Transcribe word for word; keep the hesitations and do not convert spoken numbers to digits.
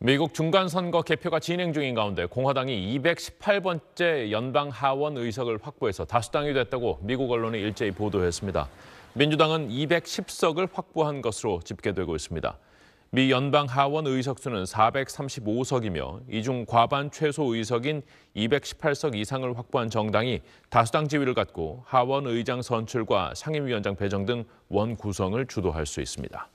미국 중간선거 개표가 진행 중인 가운데 공화당이 이백십팔 번째 연방 하원 의석을 확보해서 다수당이 됐다고 미국 언론이 일제히 보도했습니다. 민주당은 이백십 석을 확보한 것으로 집계되고 있습니다. 미 연방 하원 의석수는 사백삼십오 석이며 이 중 과반 최소 의석인 이백십팔 석 이상을 확보한 정당이 다수당 지위를 갖고 하원 의장 선출과 상임위원장 배정 등 원구성을 주도할 수 있습니다.